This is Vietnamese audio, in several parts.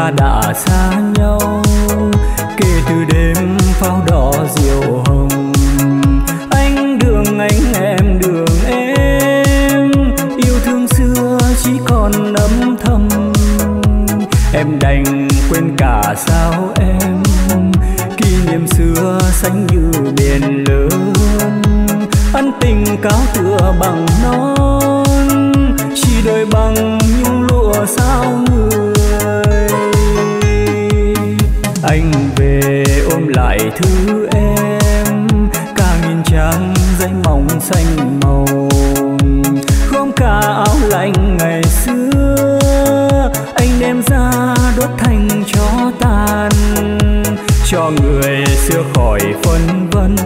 ta đã xa nhau. Kể từ đêm pháo đỏ diều hồng, anh đường anh em đường em, yêu thương xưa chỉ còn ấm thầm. Em đành quên cả sao em, kỷ niệm xưa xanh như biển lớn. Ân tình cáo tựa bằng non, chỉ đời bằng những lụa sao người. Anh về ôm lại thứ em, cả nghìn trang giấy mỏng xanh màu, gom cả áo lạnh ngày xưa. Anh đem ra đốt thành cho tàn, cho người xưa khỏi phân vân.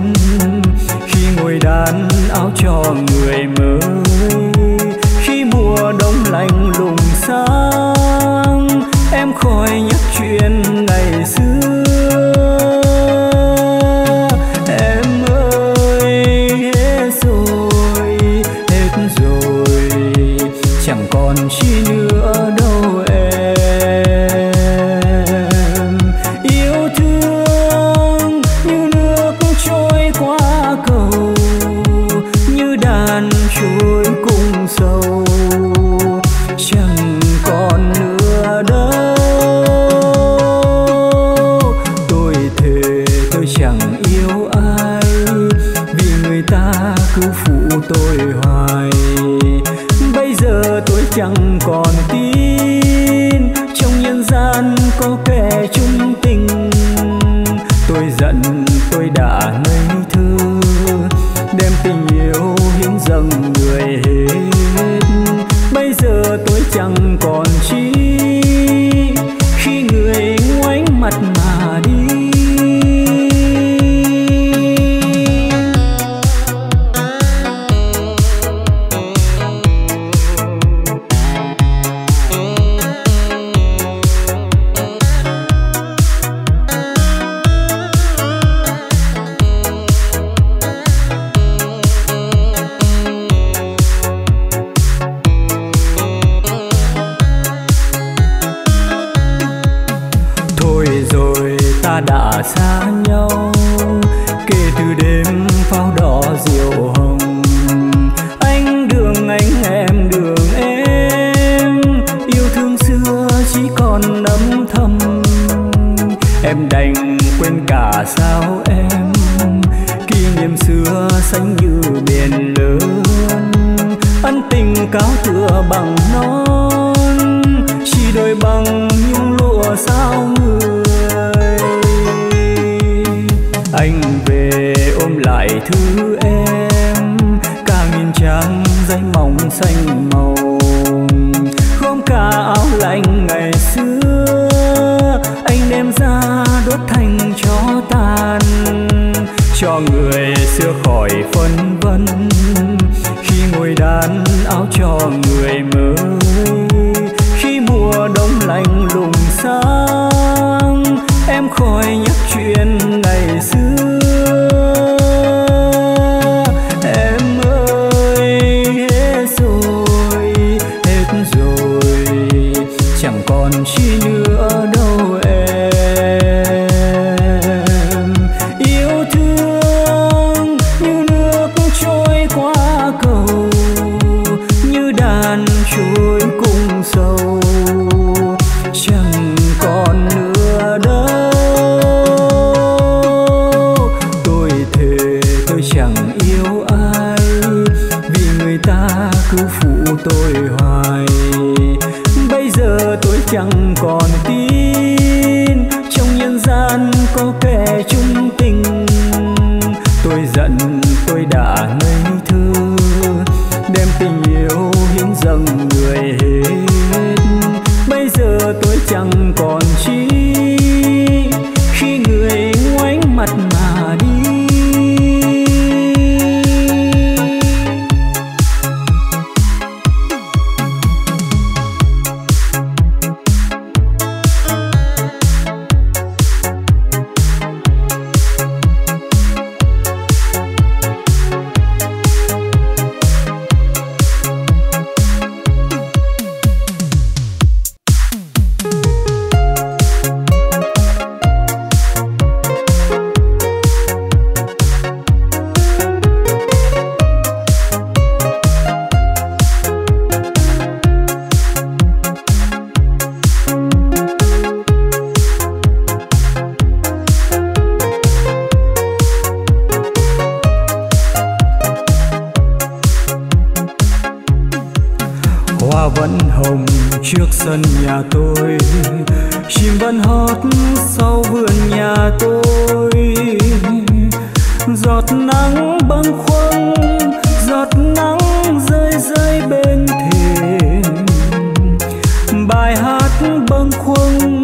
Khi ngồi đan áo cho người mới, khi mùa đông lạnh lùng sáng, em khỏi nhắc chuyện ngày xưa. Em ơi hết rồi, chẳng còn chi nữa đâu em. Yêu thương như nước trôi qua cầu, như đàn trôi cùng sâu, chẳng còn nữa đâu. Tôi thề tôi chẳng yêu ai, vì người ta cứ phụ tôi hoài. Bây giờ tôi chẳng còn tin trong nhân gian có kẻ chung tình. Tôi giận tôi đã ngây thơ, đem tình yêu hiến dâng người hết. Bây giờ tôi chẳng còn chi, khi người ngoảnh mặt mà đi. Đã xa nhau, kể từ đêm pháo đỏ diều hồng, anh đường anh em, yêu thương xưa chỉ còn ấm thầm. Em đành quên cả sao em, kỷ niệm xưa xanh như biển lớn. Ân tình cáo tựa bằng non, chỉ đôi bằng những lụa sao người. Anh về ôm lại thứ em, cả nghìn trang giấy mỏng xanh màu, gom cả áo lạnh ngày xưa. Anh đem ra đốt thành cho tàn, cho người xưa khỏi phân vân. Khi ngồi đan áo cho người mới, khi mùa đông lạnh lùng sáng, em khỏi nhắc chuyện ngày xưa. Em ơi hết rồi, chẳng còn chi nữa đâu em. Yêu thương như nước trôi qua cầu, như đàn trôi cùng sâu, chẳng còn nữa đâu. Chẳng yêu ai, vì người ta cứ phụ tôi hoài. Bây giờ tôi chẳng còn tin trong nhân gian có kẻ chung tình. Tôi giận tôi đã ngây thơ, đem tình yêu hiến dâng người hết. Bây giờ tôi chẳng còn chi, khi người ngoảnh mặt mà đi. trước sân nhà tôi, chim vẫn hót sau vườn nhà tôi. Giọt nắng băng khoăn, giọt nắng rơi rơi bên thềm. Bài hát bâng khuâng,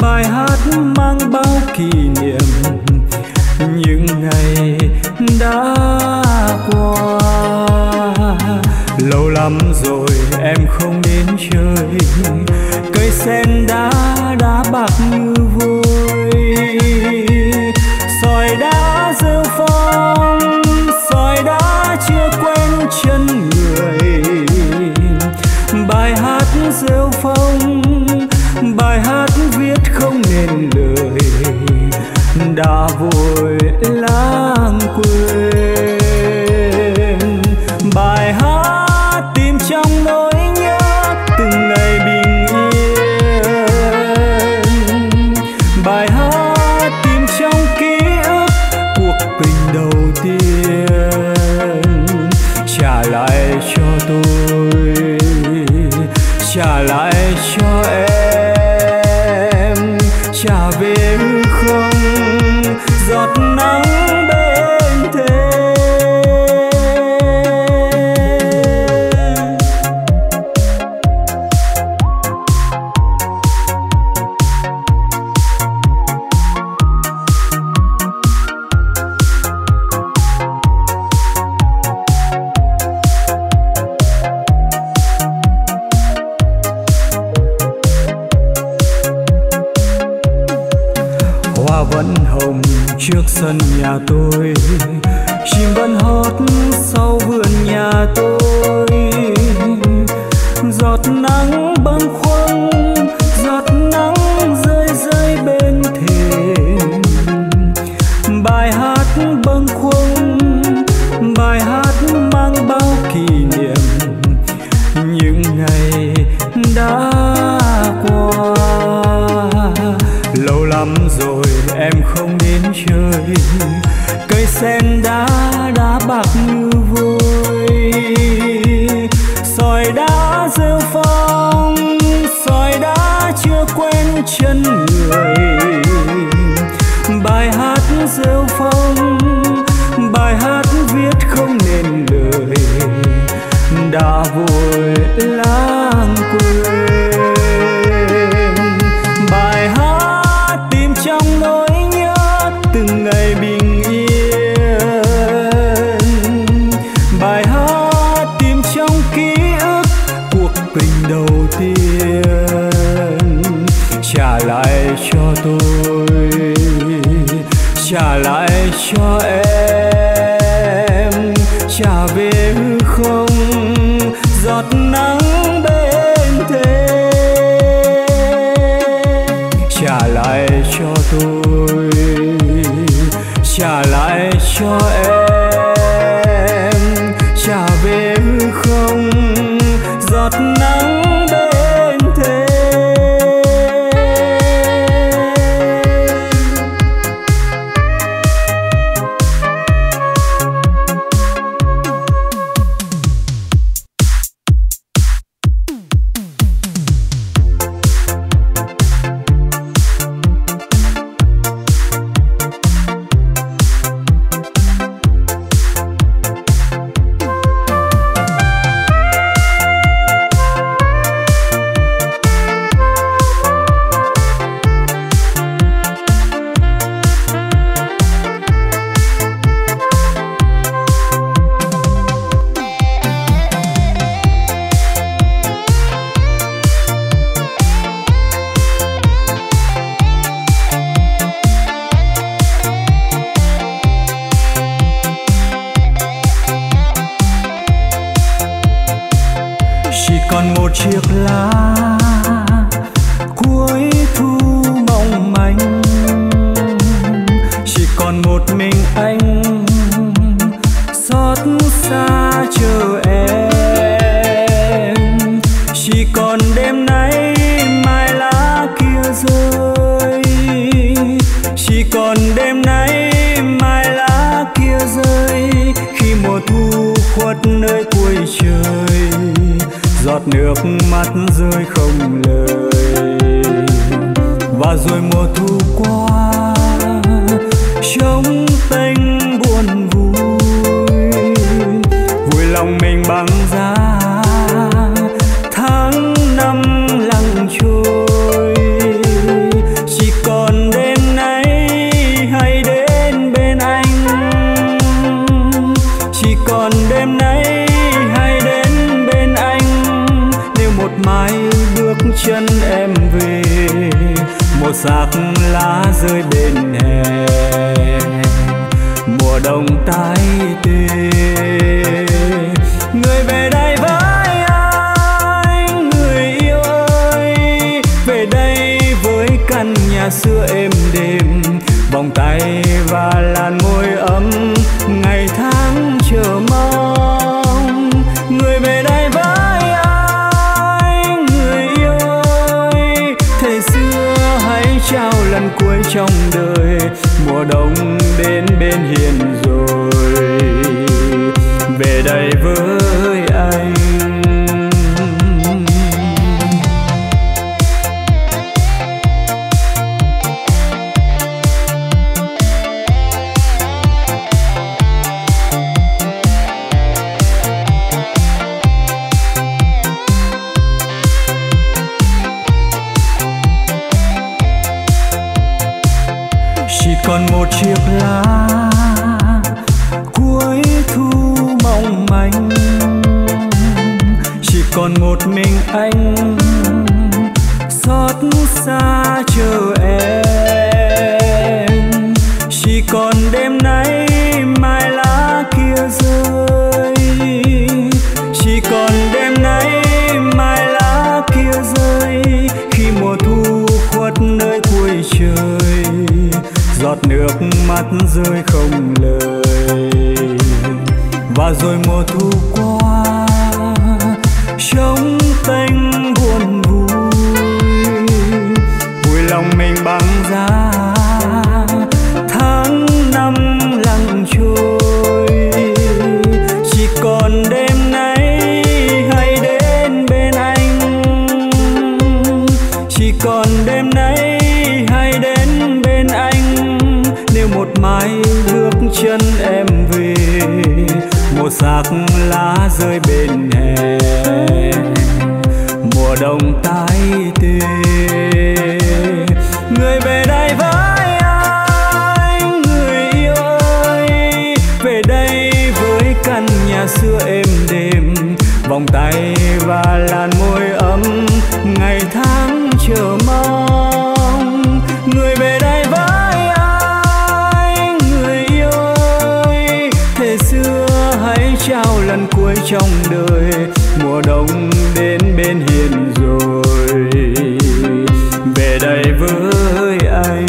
bài hát mang bao kỷ niệm những ngày đã qua. Lâu lắm rồi em không đến chơi, cây sen đá bạc như vôi. Sỏi đá rêu phong, sỏi đá chưa quen chân người. Bài hát rêu phong, bài hát viết không nên lời, đã vội lãng quên. Bài hát tìm trong nỗi nhớ từng ngày bình yên. Bài hát tìm trong ký ức cuộc tình đầu tiên. Trả lại cho tôi, trả lại cho em, trả về không giọt nắng bên thềm. Hoa vẫn hồng trước sân nhà tôi, chim vẫn hót sau vườn nhà tôi. Giọt nắng băng khoăn, giọt nắng rơi rơi bên thềm. Bài hát bâng khuâng, bài hát mang bao kỷ niệm những ngày đã qua. Lâu lắm rồi em không đến chơi, cây sen đá bạc như vôi. Sỏi đá rêu phong, sỏi đá chưa quen chân người. Bài hát rêu phong, bài hát viết không nên lời, đã vội lãng quên. Bài hát tìm trong nỗi nhớ từng ngày bình yên. Bài hát tìm trong ký ức cuộc tình đầu tiên. Trả lại cho tôi, trả lại cho em, trả về không giọt nắng bên thềm. Trả lại cho tôi, trả lại cho em, trả về không giọt nắng bên thềm. Còn một chiếc lá cuối thu mong manh, chỉ còn một mình anh xót xa chờ em. Chỉ còn đêm nay mai lá kia rơi, chỉ còn đêm nay mai lá kia rơi. Khi mùa thu khuất nơi cuối trời, giọt nước mắt rơi không lời. Và rồi mùa thu qua trống tênh buồn vui, vui lòng mình bằng giá tháng năm lặng trôi. Chỉ còn đêm nay hãy đến bên anh, chỉ còn đêm nay hãy đến bên anh. Nếu một mai bước chân em về, một xác lá rơi bên hè, mùa đông tái tê. Người về đây với anh, người yêu ơi, về đây với căn nhà xưa êm đềm, vòng tay và làn môi ấm ngày tháng chờ mong. Người về đây với anh, người yêu ơi, thời xưa hãy trao lần cuối trong đời. Mùa đông đến bên hiền rồi, về đây với anh. Còn một chiếc lá cuối thu mong manh, chỉ còn một mình anh xót xa chờ em. Chỉ còn đêm nay mai lá kia rơi, chỉ còn đêm nay mai lá kia rơi. Khi mùa thu khuất nơi cuối trời, giọt nước mắt rơi không lời. Và rồi mùa thu qua trống tênh buồn vui, vui lòng mình bằng giá tháng năm lặng trôi. Chỉ còn đêm nay hãy đến bên anh, chỉ còn đêm nay hãy đến bên anh. Nếu một mai bước chân em về, một xác lá rơi bên hè, mùa đông tái tê. Người về đây với anh, người yêu ơi, về đây với căn nhà xưa êm đềm, vòng tay và làn môi ấm ngày tháng chờ mong. Người về đây với anh, người yêu ơi, thời xưa hãy trao lần cuối trong đời. Mùa đông đến bên hiền rồi, về đây với anh.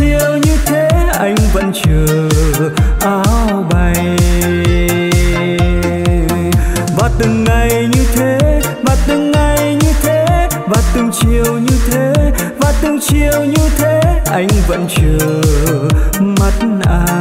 Chiều như thế anh vẫn chờ mắt ai.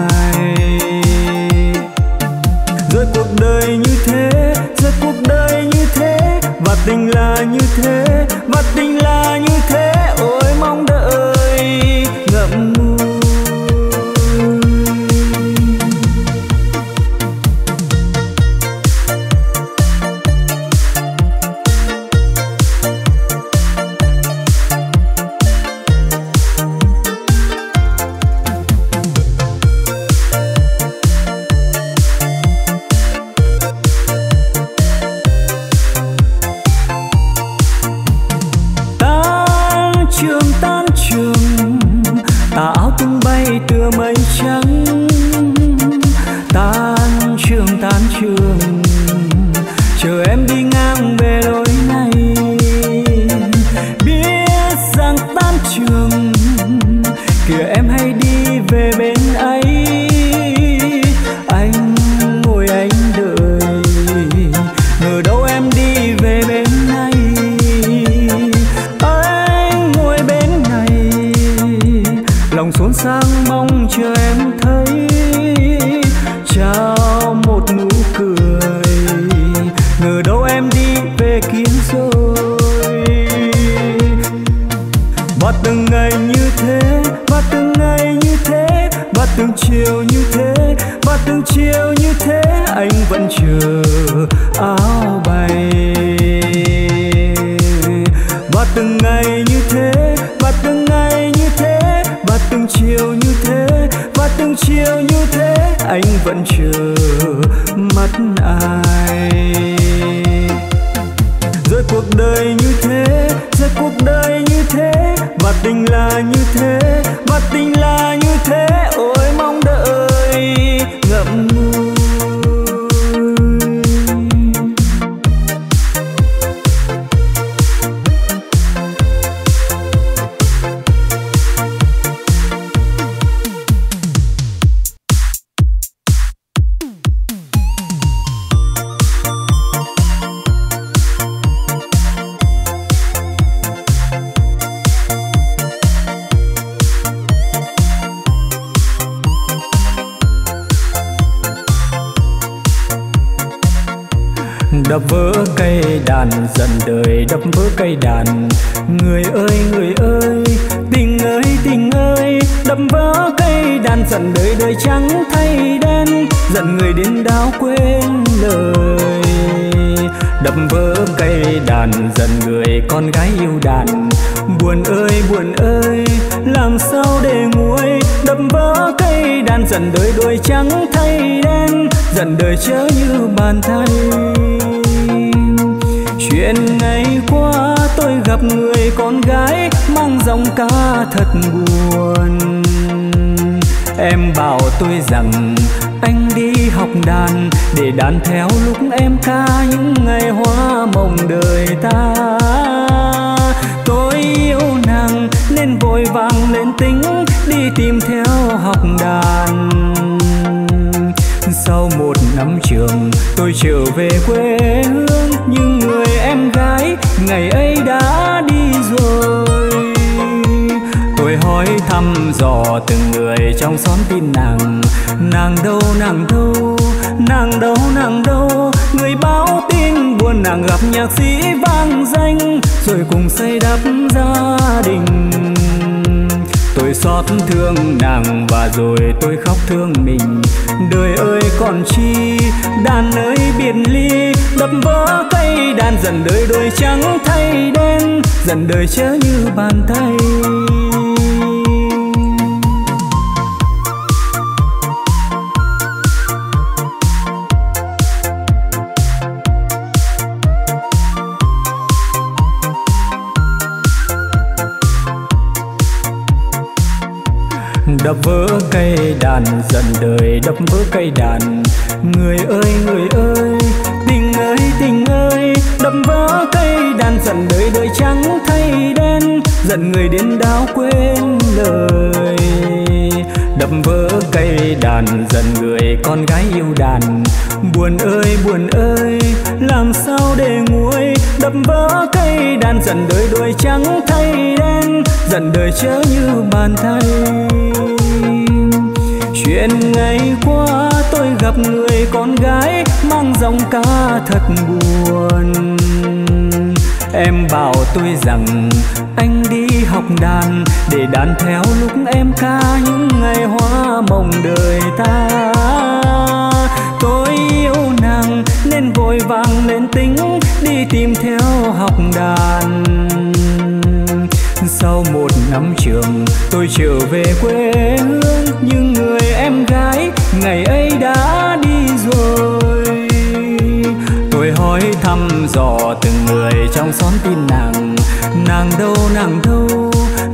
từng chiều như thế anh vẫn chờ áo bay, và từng ngày như thế, và từng ngày như thế, và từng chiều như thế, và từng chiều như thế anh vẫn chờ mắt ai. Rồi cuộc đời như thế, rồi cuộc đời như thế, và tình là như thế, và tình là như thế, ôi mong đợi ngậm ngùi. Đập vỡ cây đàn dần đời, đập vỡ cây đàn. Người ơi, tình ơi, tình ơi. Đập vỡ cây đàn dần đời, đời trắng thay đen, dần người đến đau quên lời. Đập vỡ cây đàn dần người con gái yêu đàn. Buồn ơi, làm sao để nguôi. Đập vỡ cây đàn dần đời, đời trắng thay đen, dần đời chớ như bàn tay. Chuyện ngày qua tôi gặp người con gái mang giọng ca thật buồn. Em bảo tôi rằng anh đi học đàn, để đàn theo lúc em ca những ngày hoa mộng đời ta. Tôi yêu nàng nên vội vàng lên tính, đi tìm theo học đàn. Sau một năm trường tôi trở về quê hương, nhưng người em gái ngày ấy đã đi rồi. Tôi hỏi thăm dò từng người trong xóm tin nàng. Nàng đâu, nàng đâu, nàng đâu, nàng đâu. Người báo tin buồn nàng gặp nhạc sĩ vang danh, rồi cùng xây đắp gia đình. Tôi xót thương nàng và rồi tôi khóc thương mình. Đời ơi còn chi, đàn ơi biệt ly. Đập vỡ cây đàn dần đời, đời trắng thay đen, dần đời chớ như bàn tay. Đập vỡ cây đàn dần đời, đập vỡ cây đàn. Người ơi, tình ơi, tình ơi. Đập vỡ cây đàn dần đời, đời trắng thay đen, dần người đến đau quên lời. Đập vỡ cây đàn dần người con gái yêu đàn. Buồn ơi, làm sao để nguôi. Đập vỡ cây đàn dần đời, đời trắng thay đen, dần đời chớ như bàn tay. Chuyện ngày qua tôi gặp người con gái mang giọng ca thật buồn. Em bảo tôi rằng anh đi học đàn, để đàn theo lúc em ca những ngày hoa mộng đời ta. Tôi yêu nàng nên vội vàng lên tính, đi tìm theo học đàn. Sau một năm trường tôi trở về quê hương, nhưng người em gái ngày ấy đã đi rồi. Tôi hỏi thăm dò từng người trong xóm tin nàng. Nàng đâu, nàng đâu,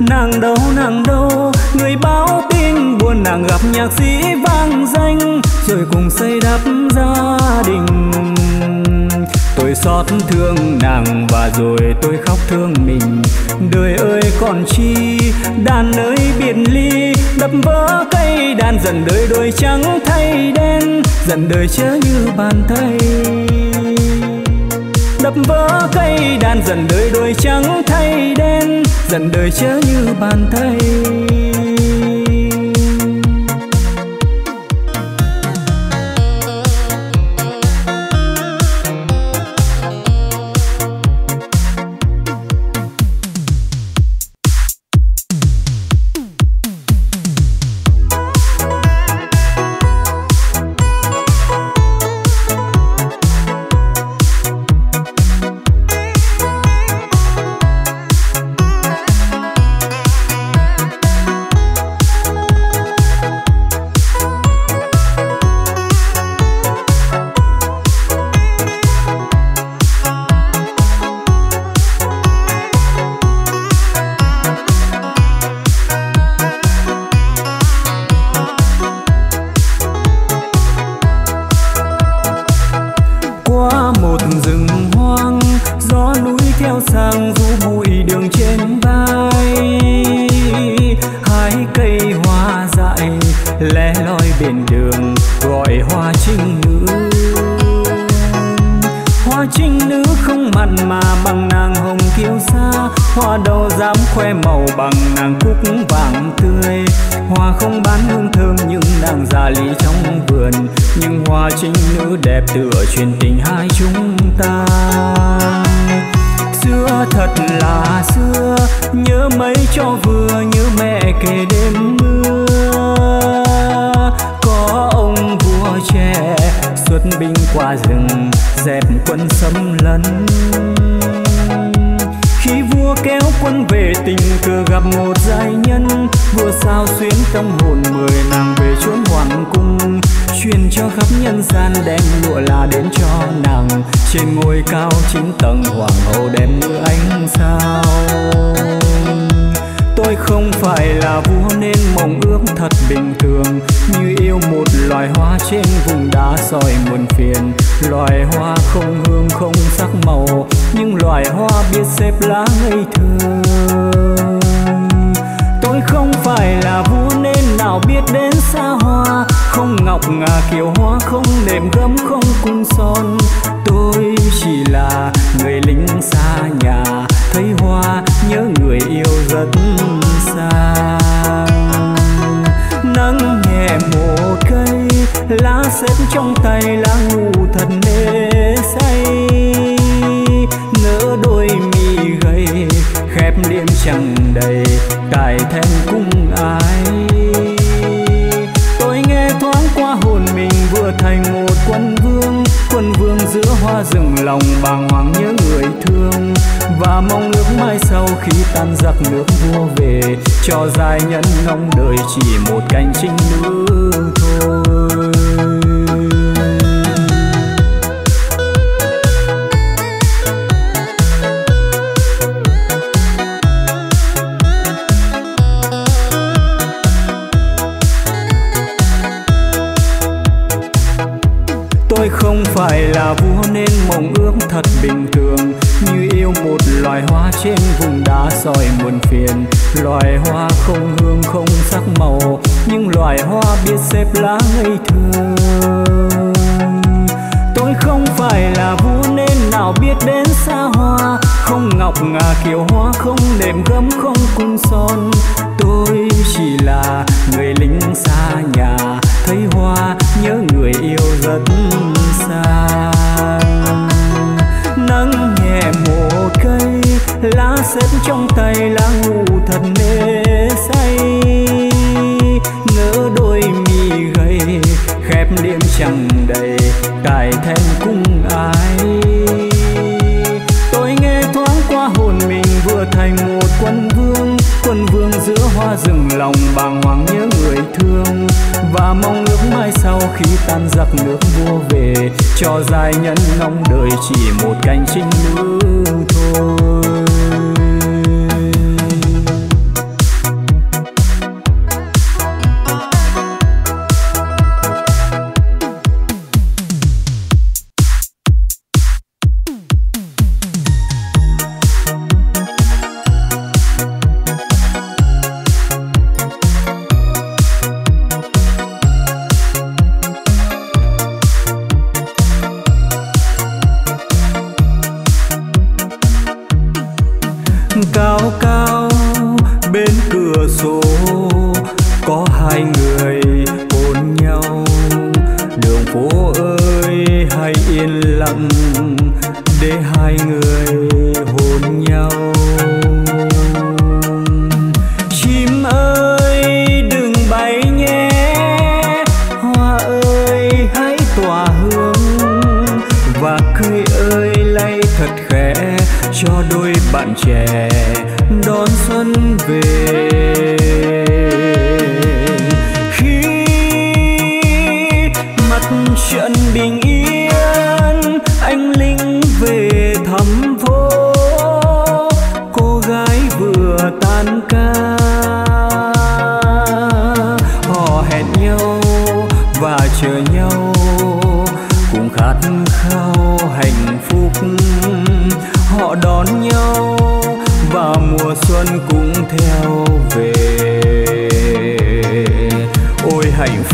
nàng đâu, nàng đâu. Người báo tin buồn nàng gặp nhạc sĩ vang danh, rồi cùng xây đắp gia đình. Tôi xót thương nàng và rồi tôi khóc thương mình. Đời ơi còn chi, đàn ơi biệt ly. Đập vỡ cây đàn dần đời, đời trắng thay đen, dần đời chớ như bàn tay. Đập vỡ cây đàn dần đời, đời trắng thay đen, dần đời chớ như bàn tay. không bán hương thơm nhưng đang già lý trong vườn, nhưng hoa trinh nữ đẹp tựa truyền tình hai chúng ta. Xưa thật là xưa, nhớ mấy cho vừa, nhớ mẹ kể đêm mưa. Có ông vua trẻ xuất binh qua rừng, dẹp quân xâm lấn. Khi vua kéo quân về tình cờ gặp một giai nhân, vua sao xuyến tâm hồn 10 nàng về chốn hoàng cung, truyền cho khắp nhân gian đem lụa là đến cho nàng. Trên ngôi cao 9 tầng hoàng hậu đẹp như ánh sao. Tôi không phải là vua nên mộng ước thật bình thường, như yêu một loài hoa trên vùng đá soi muôn phiền. Loài hoa không hương không sắc màu, nhưng loài hoa biết xếp lá ngây thơ. Tôi không phải là vua nên nào biết đến xa hoa, không ngọc ngà kiều hoa, không nệm gấm không cung son. Tôi chỉ là người lính xa nhà, thấy hoa nhớ người yêu rất xa. Nắng nhẹ một cây, lá xếp trong tay, lá ngủ thật mê say. Nỡ đôi mi gầy, khép liêm chẳng đầy, cài then cung ái. Tôi nghe thoáng qua hồn mình vừa thành một quân vương, quân vương giữa hoa rừng lòng bàng hoàng nhớ người thương. Và mong ước mai sau khi tan giặc nước vua về, cho giai nhân ngóng đời chỉ một cánh trinh nữ thôi. Tôi không phải là vua nên mộng ước thật bình thường, như yêu một loài hoa trên vùng đá soi muôn phiền. Loài hoa không hương không sắc màu, nhưng loài hoa biết xếp lá ngây thơ. Tôi không phải là vua nên nào biết đến xa hoa, không ngọc ngà kiều hoa, không nệm gấm không cung son. Tôi chỉ là người lính xa nhà, thấy hoa nhớ người yêu rất xa. Nắng nhẹ một cây, lá xếp trong tay, lá ngủ thật mê say. Nỡ đôi mi gầy, khép liêm chẳng đầy, cài then cung ái. Tôi nghe thoáng qua hồn mình vừa thành một quân vương giữa hoa rừng lòng bàng hoàng nhớ người thương. Và mong ước mai sau khi tan giặc nước vua về, cho giai nhân ngóng đời chỉ một cánh trinh nữ thôi.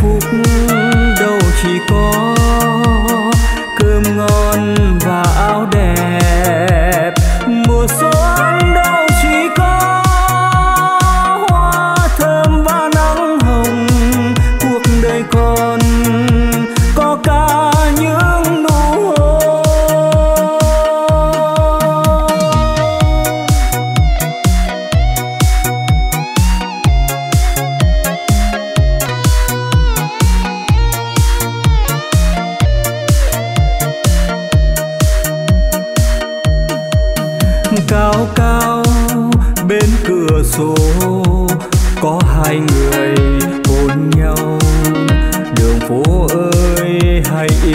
Phúc đâu chỉ có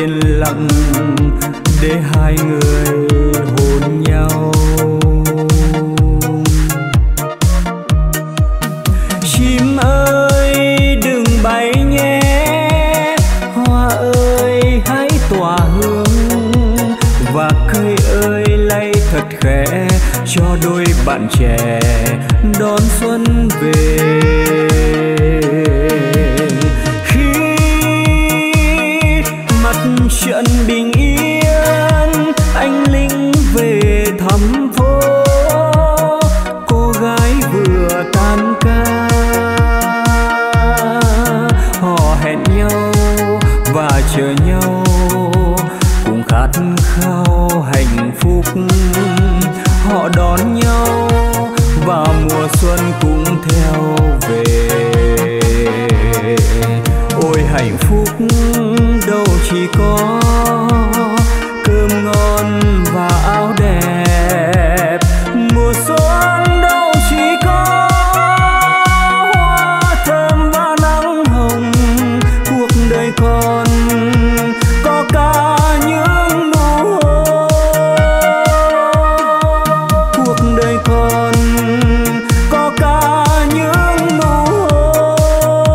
yên lặng để hai người hôn nhau. Chim ơi đừng bay nhé, hoa ơi hãy tỏa hương, và cây ơi lay thật khẽ cho đôi bạn trẻ đón xuân về. Trận bình yên anh Linh về thăm phố, cô gái vừa tan ca họ hẹn nhau và chờ nhau cùng khát khao hạnh phúc. Họ đón nhau và mùa xuân cũng theo về. Ôi hạnh phúc đâu chỉ có cơm ngon và áo đẹp, mùa xuân đâu chỉ có hoa thơm và nắng hồng. Cuộc đời còn có cả những nụ hôn, cuộc đời còn có cả những nụ hôn. Hãy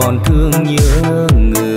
còn thương nhớ người.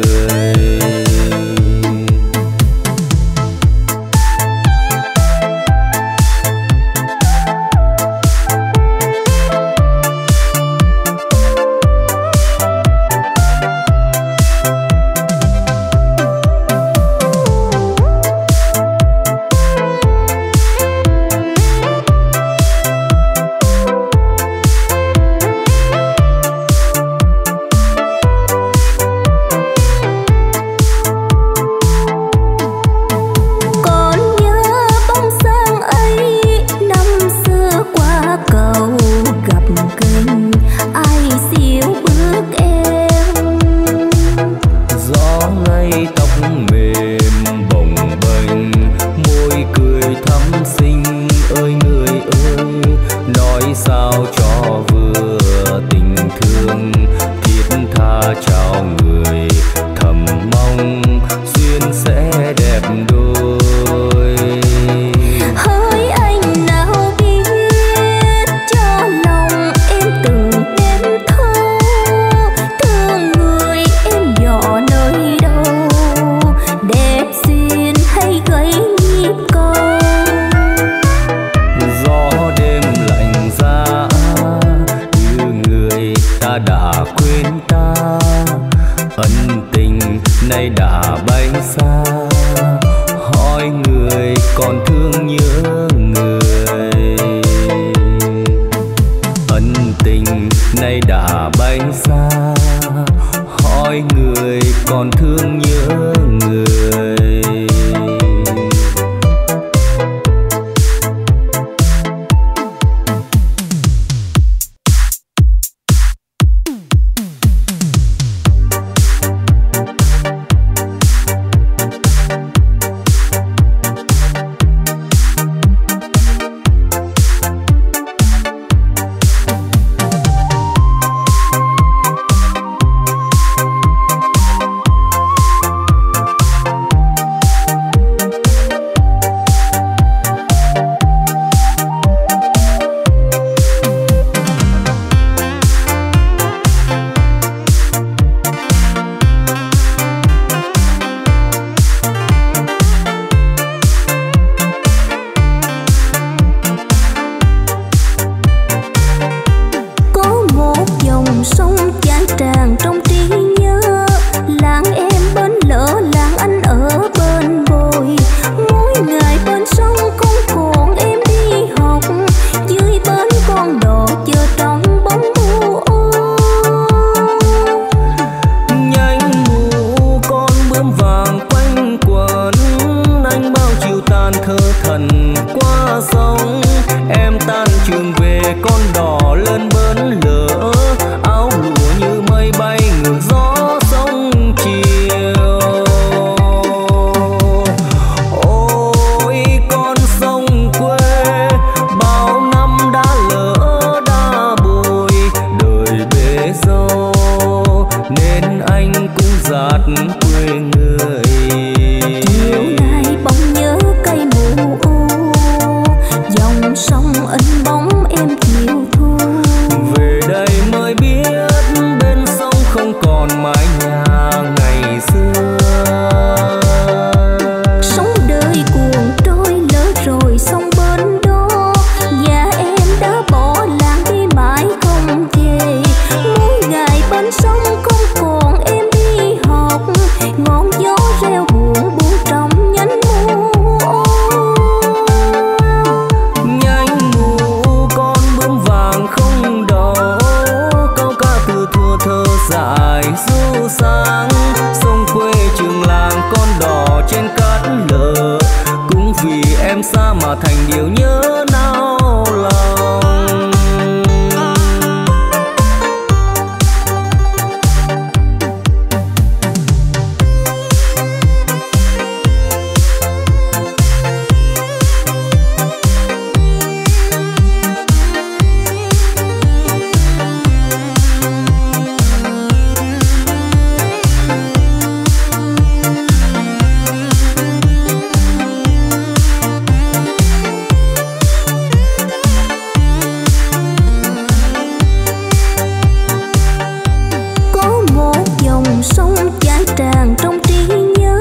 dòng sông chảy tràn trong trí nhớ.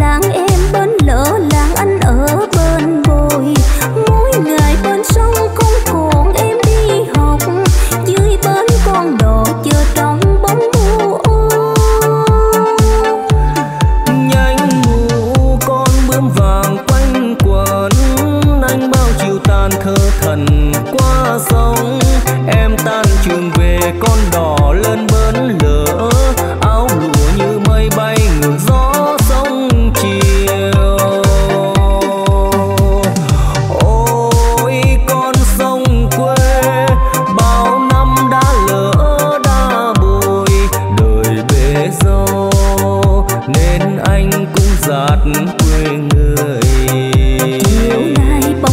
Làng em bên lỡ, làng anh ở bên bồi. Mỗi ngày bên sông con cuộn em đi học. Dưới bến con đò chờ trong bóng mùa. Nhanh mùa con bướm vàng quanh quẩn. Anh bao chiều tàn thơ thần qua sông. Em tan trường về con đò lên bến lỡ. Áo lụa như mây bay ngược gió sông chiều. Ôi con sông quê, bao năm đã lỡ đã bồi. Đời bể dâu nên anh cũng dạt quê người. Tiền như ai anh chấp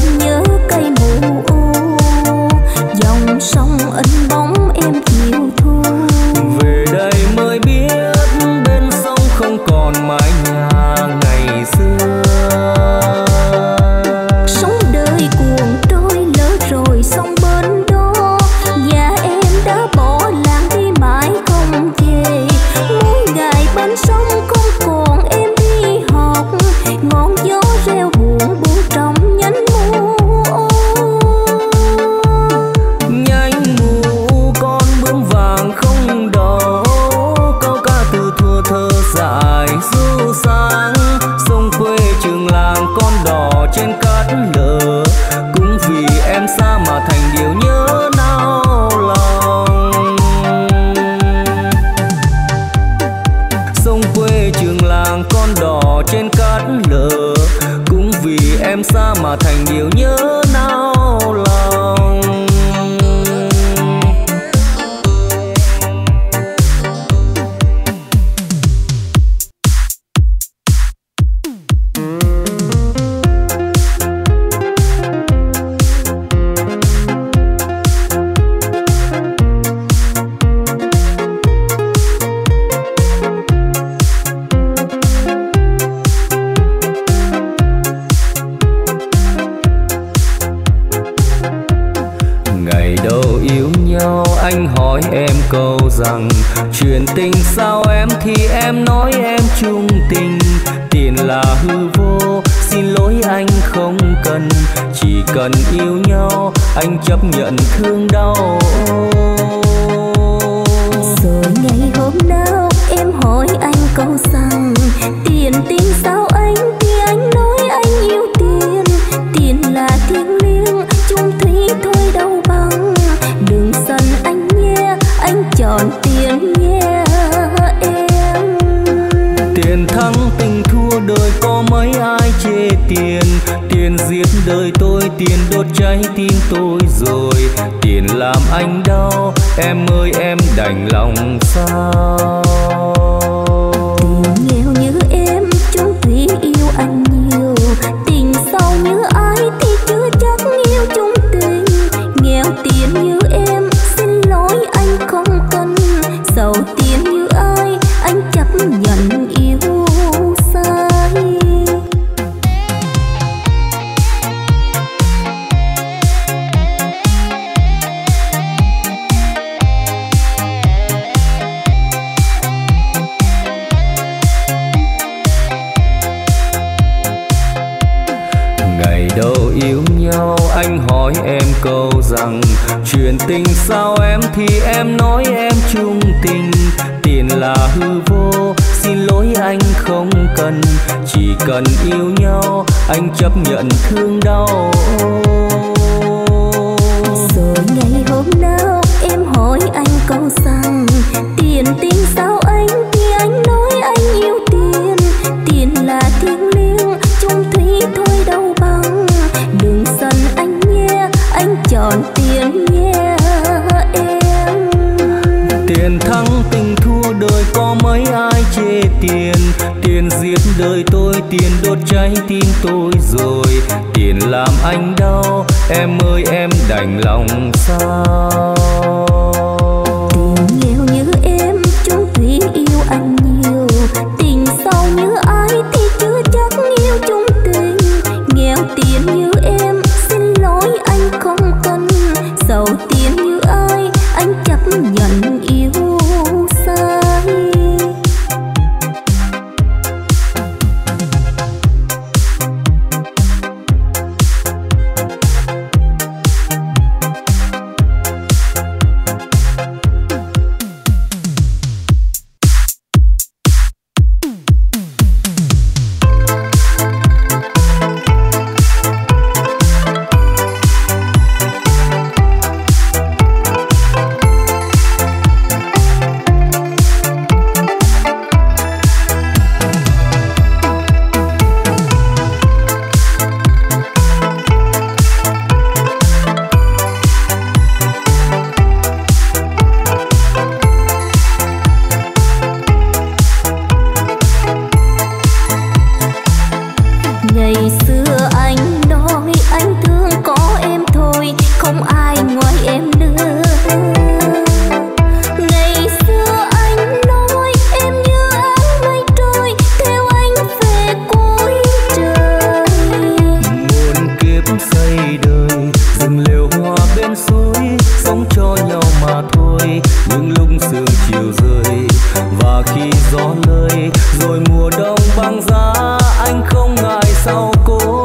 nhận yêu sai. Và khi gió nơi rồi mùa đông băng giá, anh không ngại sau cô.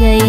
Ngày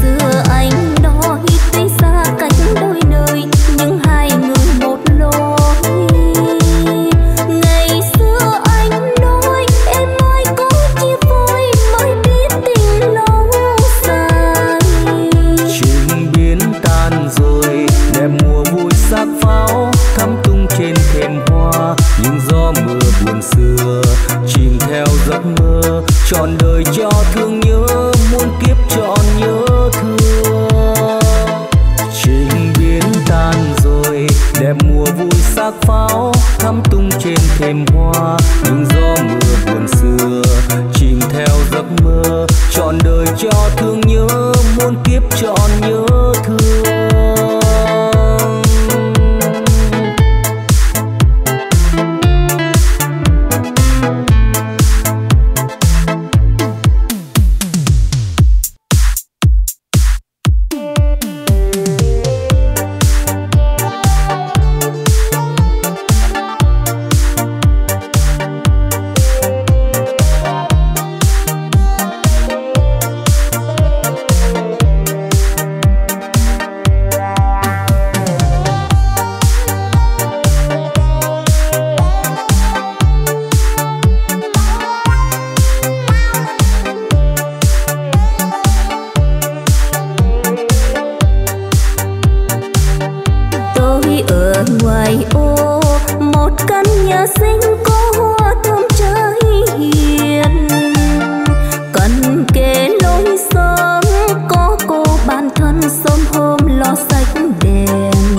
xưa anh đó căn nhà xinh có hoa thơm trái hiền, cần kề lối sớm có cô bạn thân sớm hôm lo sạch đèn.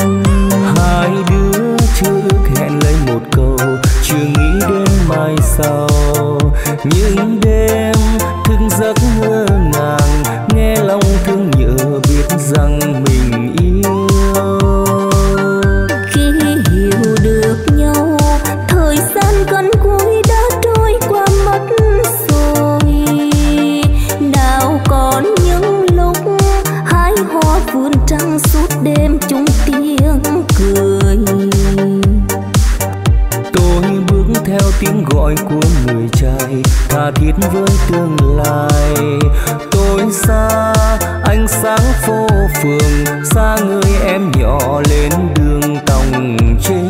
Hai đứa chưa ước hẹn lấy một câu, chưa nghĩ đến mai sau. Những đêm thức giấc ngơ ngàng, nghe lòng thương nhớ biết rằng mình yêu. Khi hiểu được nhau, thời gian gần cuối đã trôi qua mất rồi. Nào còn những lúc hái hoa vườn trăng suốt đêm chung tiếng cười. Tôi bước theo tiếng gọi của người trai, tha thiết với tương lai. Tôi xa ánh sáng phố phường, xa người em nhỏ lên đường tòng trinh.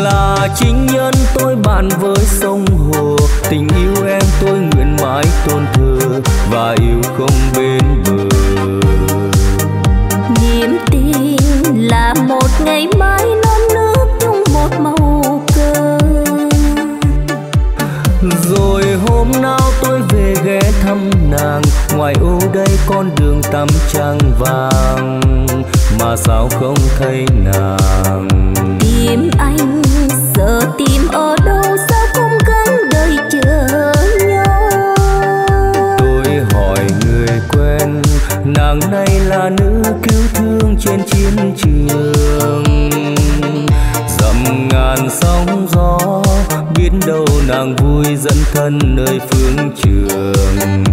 Là chính nhân tôi bạn với sông hồ, tình yêu em tôi nguyện mãi tôn thờ và yêu không bên bờ. Niềm tin là một ngày mai non nước chung một màu cờ. Rồi hôm nào tôi về ghé thăm nàng, ngoài ô đây con đường tắm trăng vàng, mà sao không thấy nàng. Tìm anh giờ tìm ở đâu, sao không gắng đời chờ nhau. Tôi hỏi người quen, nàng này là nữ cứu thương trên chiến trường. Dầm ngàn sóng gió, biết đâu nàng vui dẫn thân nơi phương trường.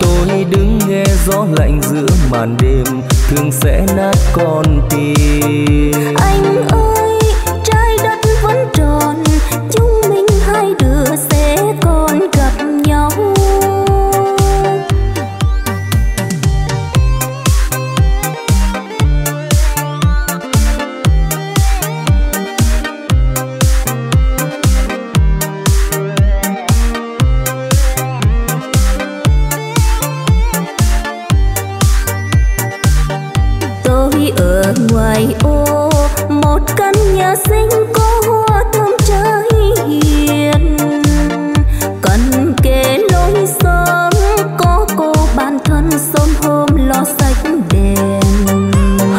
Tôi đứng nghe gió lạnh giữa màn đêm, thương sẽ nát con tim. Anh ơi, trái đất vẫn tròn, chúng mình hai đứa sẽ còn gặp nhau. Ở ngoài ô một căn nhà xinh có hoa thơm trái hiền, cần kề lối sớm có cô bạn thân sớm hôm lo sạch đèn.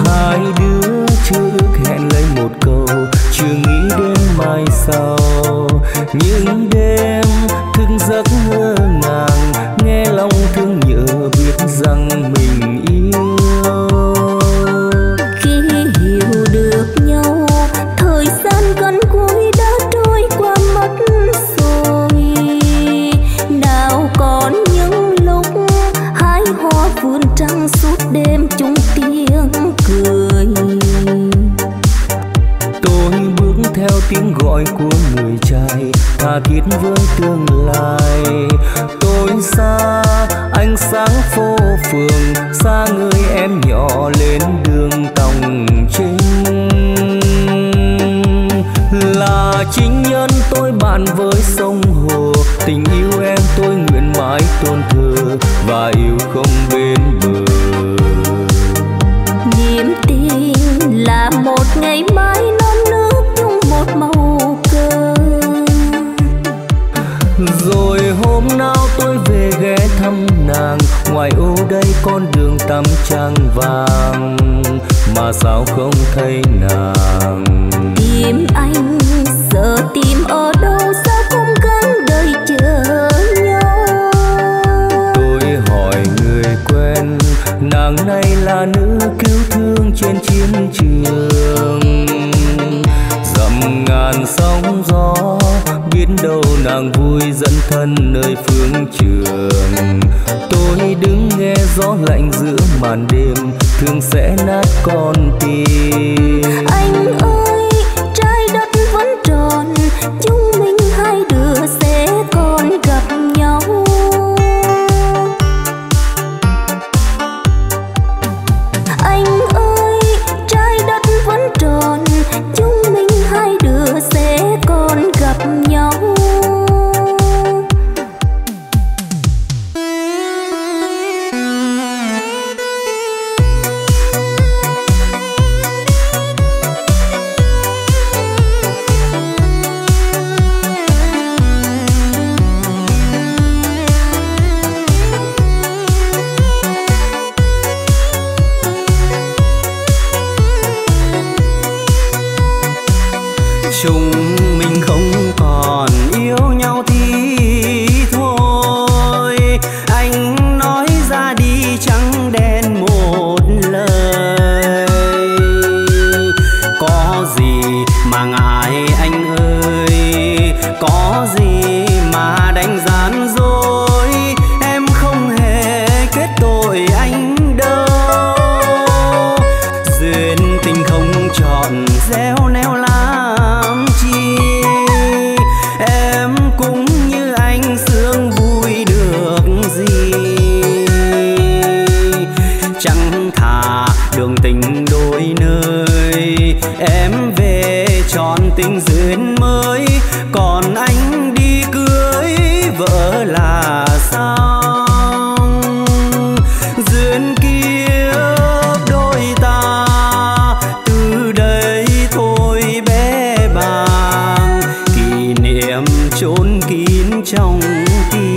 Hai đứa chưa ước hẹn lấy một câu, chưa nghĩ đến mai sau. Những đêm thức giấc ngơ ngàng, nghe lòng thương nhớ biết rằng mình yêu. Suốt đêm chung tiếng cười. Tôi bước theo tiếng gọi của người trai, tha thiết với tương lai. Tôi xa ánh sáng phố phường, xa người em nhỏ lên đường tòng trinh. Là chính nhân tôi bạn với sông hồ, tình yêu em tôi nguyện mãi tôn thờ và yêu không bên bờ. Niềm tin là một ngày mai non nước chung một màu cờ. Rồi hôm nào tôi về ghé thăm nàng, ngoài ô đây con đường tắm trăng vàng, mà sao không thấy nàng. Tìm anh giờ tìm ở đâu, sao không gắng đời chờ nhau. Tôi hỏi người quen, nàng này là nữ cứu thương trên chiến trường. Dầm ngàn sóng gió, biết đâu nàng vui dẫn thân nơi phương trường. Tôi đứng nghe gió lạnh giữa màn đêm, thương sẽ nát con tim. Anh ơi, trái đất vẫn tròn, chúng mình hai đứa sẽ còn gặp nhau. Anh ơi, trái đất vẫn tròn, chúng mình hai đứa sẽ còn gặp nhau. chúng mình không còn yêu nhau thì thôi, anh nói ra đi trắng đen một lời. Có gì mà ngại anh ơi, có gì mà đánh gián dối, em không hề kết tội anh đâu. Duyên tình không chọn gieo neo làm chi, em cũng như anh sướng vui được gì. Chẳng thà đường tình đôi nơi, em về trọn tình duyên mới, còn anh đi cưới vợ là xong. Duyên kiếp đôi ta từ đây thôi bé bàng, kỷ niệm chốn kín trong tim.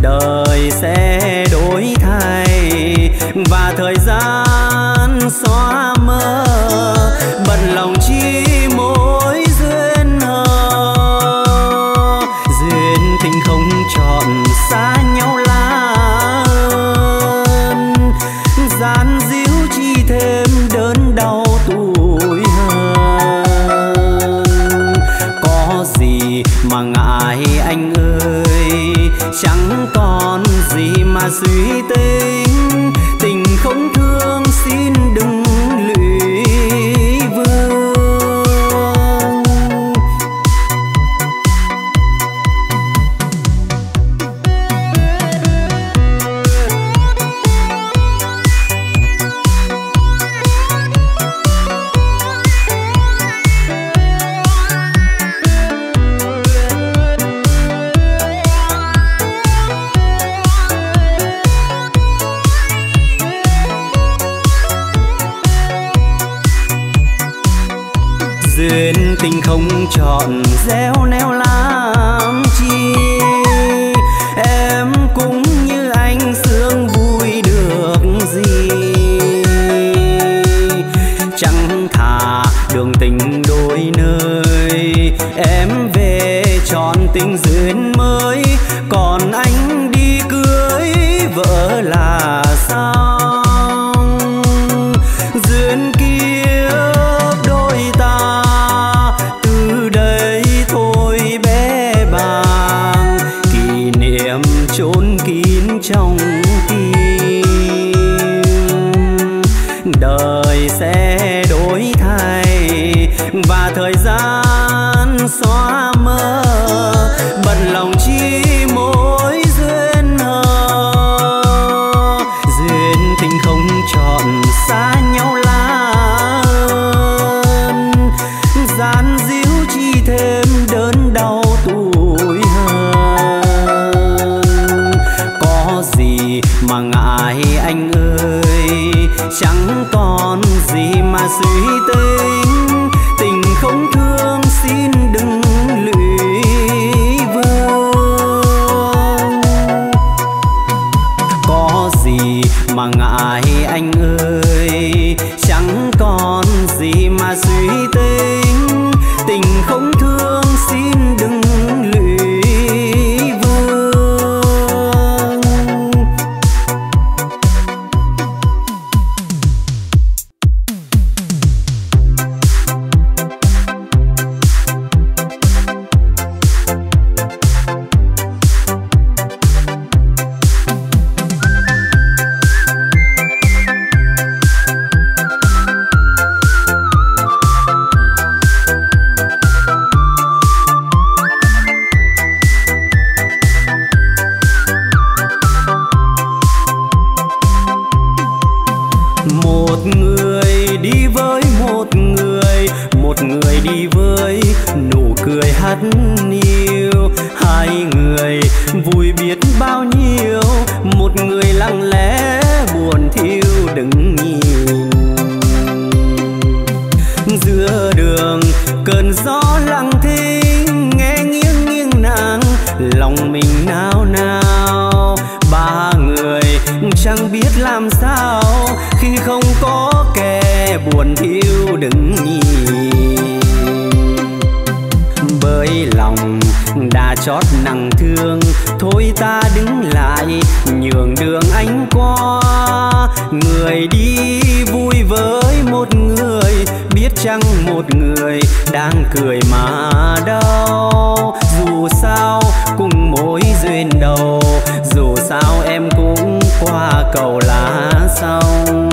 Đời sẽ đổi thay và thời gian xóa mờ, bận lòng chi mối duyên hờ. Duyên tình không chọn xa nhau là ơn, gian díu chi thêm đớn đau tủi hờn. Có gì mà ngại anh ơi, chẳng còn gì mà suy tính. Tình không thương xin đừng lụy vương. Duyên tình không chọn gieo neo làm chi, em cũng như anh sướng vui được gì. Chẳng thà đường tình đôi nơi, em về trọn tình duyên mới, còn anh đi cưới vợ là xong. Duyên kiếp đôi ta chốn kín trong tim. Đời sẽ đổi thay và thời gian xóa mờ, bận lòng chi mối duyên hờ. Duyên tình không chọn xa nhau là ơn, gian díu chi thêm đớn đau tủi hờn. Gì mà ngại anh ơi, chẳng còn gì mà suy tính. Tình không thương xin đừng lụy vương. Có gì mà ngại anh ơi, chẳng còn gì mà suy tính. Tình không thương xin đừng lụy. Một người đi với nụ cười hát yêu, hai người vui biết bao nhiêu, một người lặng lẽ buồn thiêu đừng nhìn. Giữa đường cơn gió lặng thinh, nghe nghiêng nghiêng nàng lòng mình nao nao. Ba người chẳng biết làm sao khi không có kẻ buồn thiêu đừng nhìn, bởi lòng đã chót nặng thương. Thôi ta đứng lại nhường đường anh qua, người đi vui với một người, biết chăng một người đang cười mà đau. Dù sao cùng mối duyên đầu, dù sao em cũng qua cầu lá xong.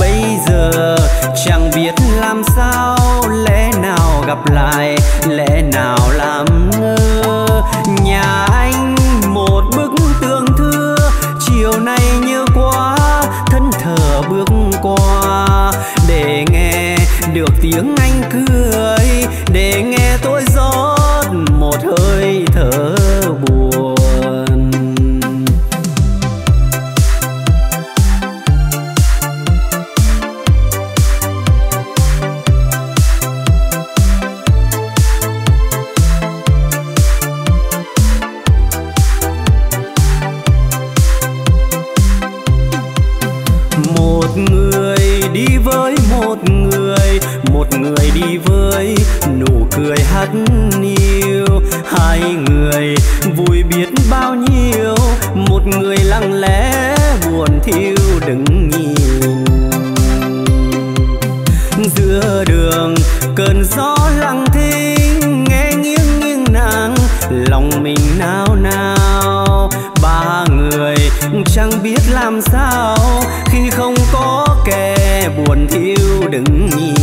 Bây giờ chẳng biết làm sao, lẽ nào gặp lại, lẽ nào làm ngơ. Nhà anh một bức tường thưa, chiều nay như quá thân thờ bước qua, để nghe được tiếng anh cười, để nghe tôi rót một hơi thở buồn. Đi với nụ cười hát yêu, hai người vui biết bao nhiêu, một người lặng lẽ buồn thiêu đừng nhìn. Giữa đường cơn gió lặng thinh, nghe nghiêng nghiêng nàng lòng mình nao nao. Ba người chẳng biết làm sao, khi không có kẻ buồn thiêu đừng nhìn.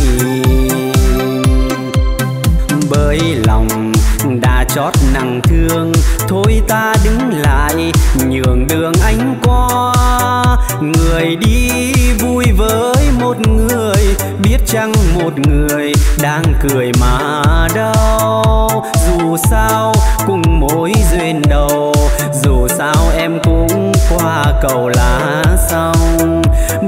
Bởi lòng đã chót nặng thương, thôi ta đứng lại nhường đường anh qua, người đi vui với một người, biết chăng một người đang cười mà đau. Dù sao cùng mối duyên đầu, dù sao em cũng qua cầu lá xong.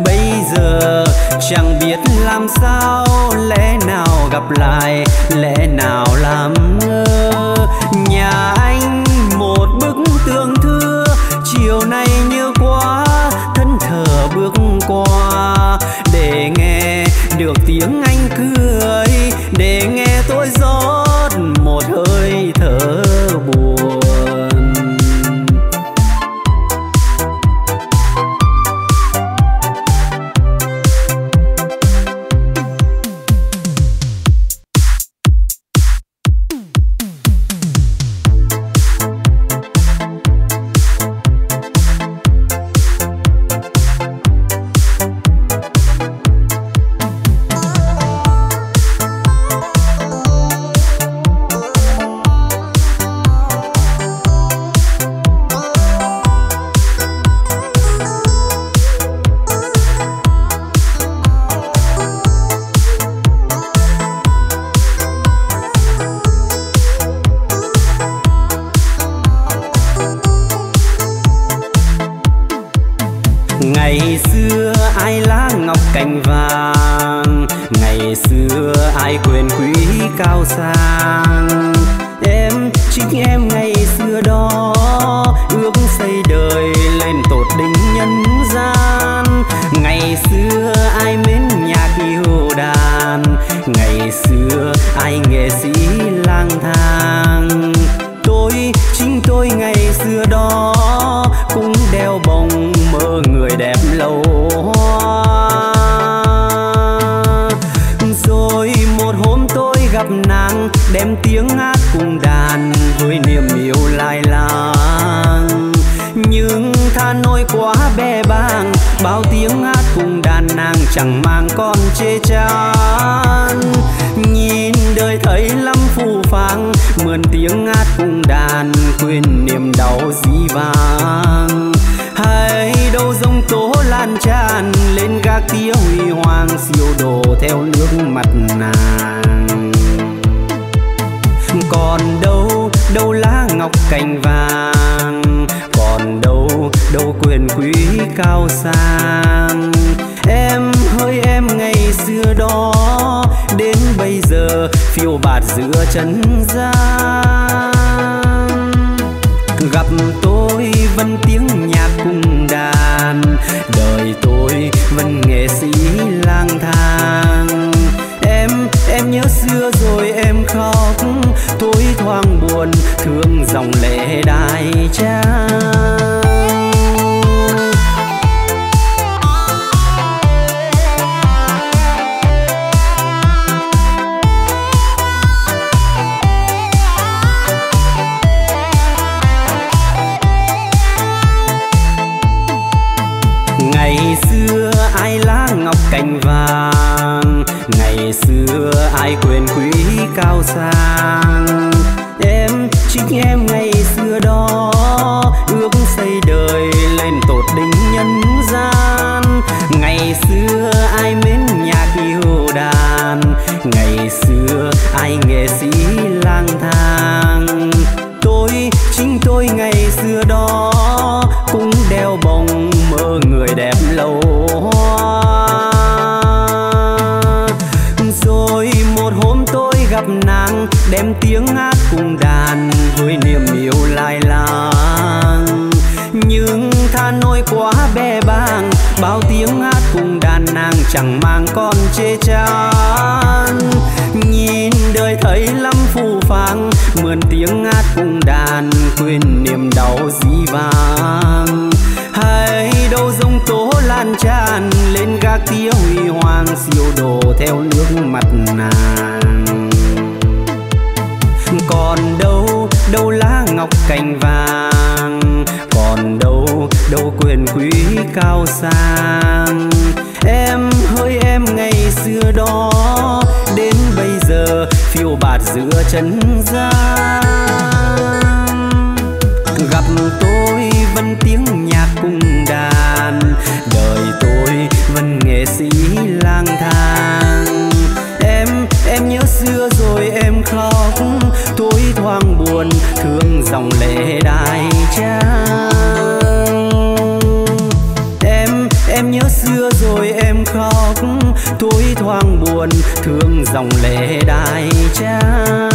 Bây giờ chẳng biết làm sao, lẽ nào gặp lại, lẽ nào làm ngơ. Nhà anh một bức tường thưa, chiều nay như quá thân thờ bước qua, để nghe được tiếng anh cười, để nghe tôi rót một hơi thở buồn. hai lá ngọc cành vàng, ngày xưa ai quên quý cao sang. Em chính em ngày xưa đó, ước xây đời lên tột đỉnh nhân gian. Ngày xưa ai mến nhạc yêu đàn, ngày xưa ai nghệ sĩ lang thang. Tôi, chính tôi ngày xưa đó, cũng đeo bồng mơ người đẹp lâu hoa. Rồi một hôm tôi gặp nàng, đem tiếng hát cùng đàn với niềm yêu lai lang. Nhưng tha nỗi quá bè bàng, bao tiếng hát cùng đàn nàng chẳng mang con chê chán. Nhìn đời thấy lắm phù phàng, mượn tiếng hát cùng đàn quên niềm đau dĩ vãng. Hay đâu giông tố lan tràn lên gác tía huy hoàng, siêu đồ theo nước mặt nàng. Còn đâu, đâu lá ngọc cành vàng, còn đâu, đâu quyền quý cao sang. Em hỡi em ngày xưa đó, đến bây giờ phiêu bạt giữa trần gian. Gặp tôi vẫn tiếng nhạc cùng đàn, đời tôi vẫn nghệ sĩ lang thang. Em nhớ xưa rồi em khóc, tôi thoáng buồn thương dòng lệ đài trang. Em nhớ xưa rồi em khóc, tôi thoáng buồn thương dòng lệ đài trang.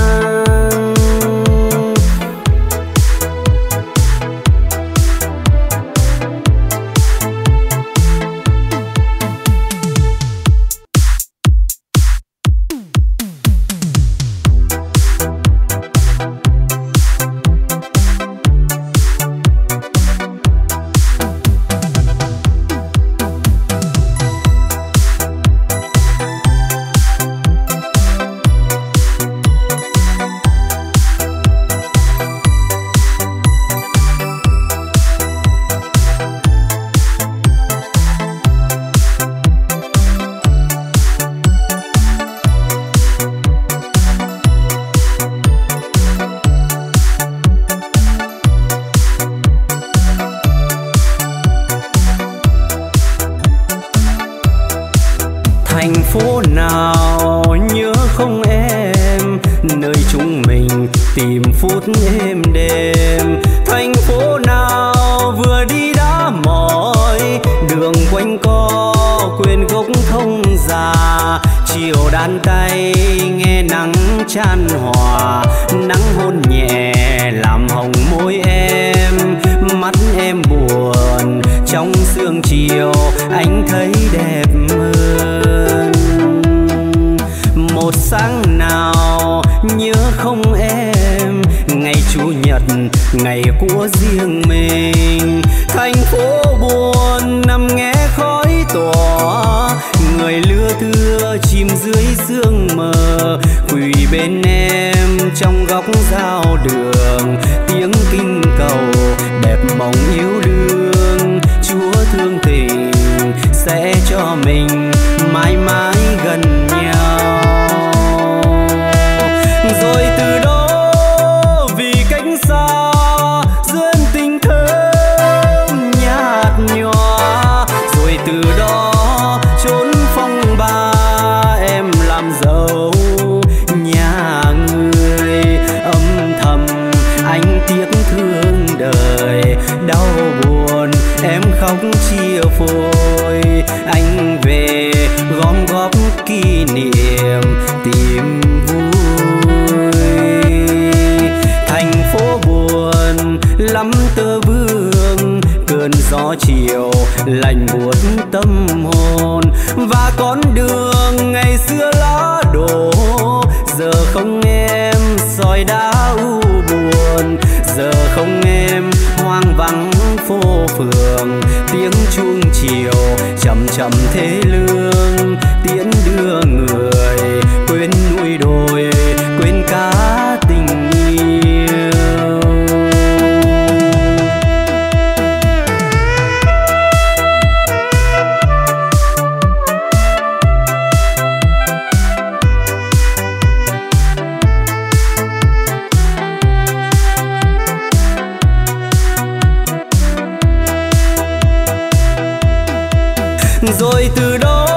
rồi từ đó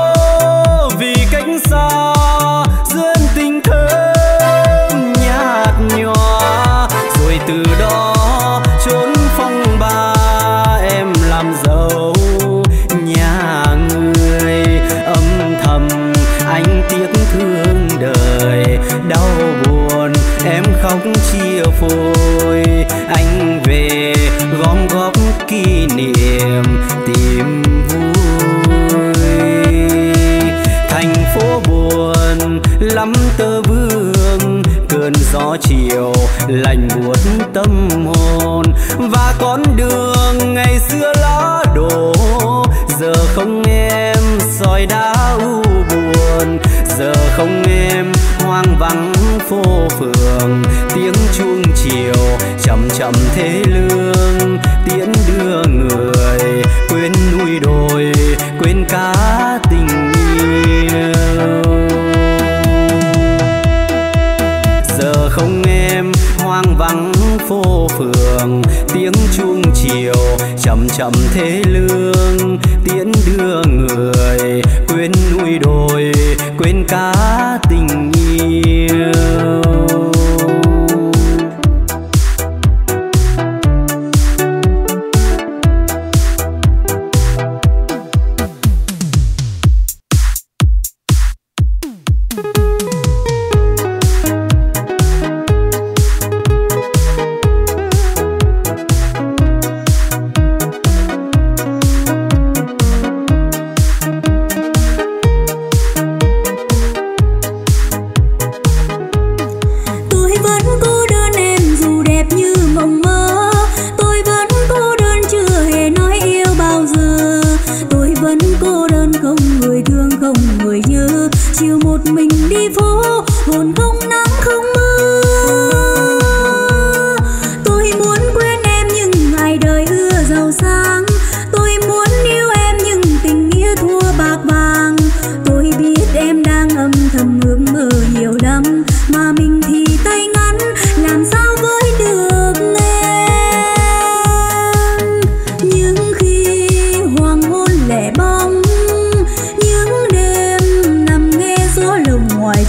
vì cách xa duyên tình thơm nhạt nhòa, rồi từ đó trốn phong ba em làm giàu nhà người. Âm thầm anh tiếc thương đời đau buồn em khóc chia phôi, anh về gom góp kỷ niệm tìm lắm tơ vương. Cơn gió chiều lành buốt tâm hồn, và con đường ngày xưa lá đổ giờ không em soi đá u buồn, giờ không em hoang vắng phố phường. Tiếng chuông chiều chậm chậm thế lương tiễn đưa người quên núi đồi quên cả tình yêu. Không em hoang vắng phố phường, tiếng chuông chiều chậm chậm thế lương tiễn đưa người quên núi đồi quên cả tình yêu.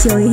Trời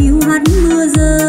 hiu hắt mưa rơi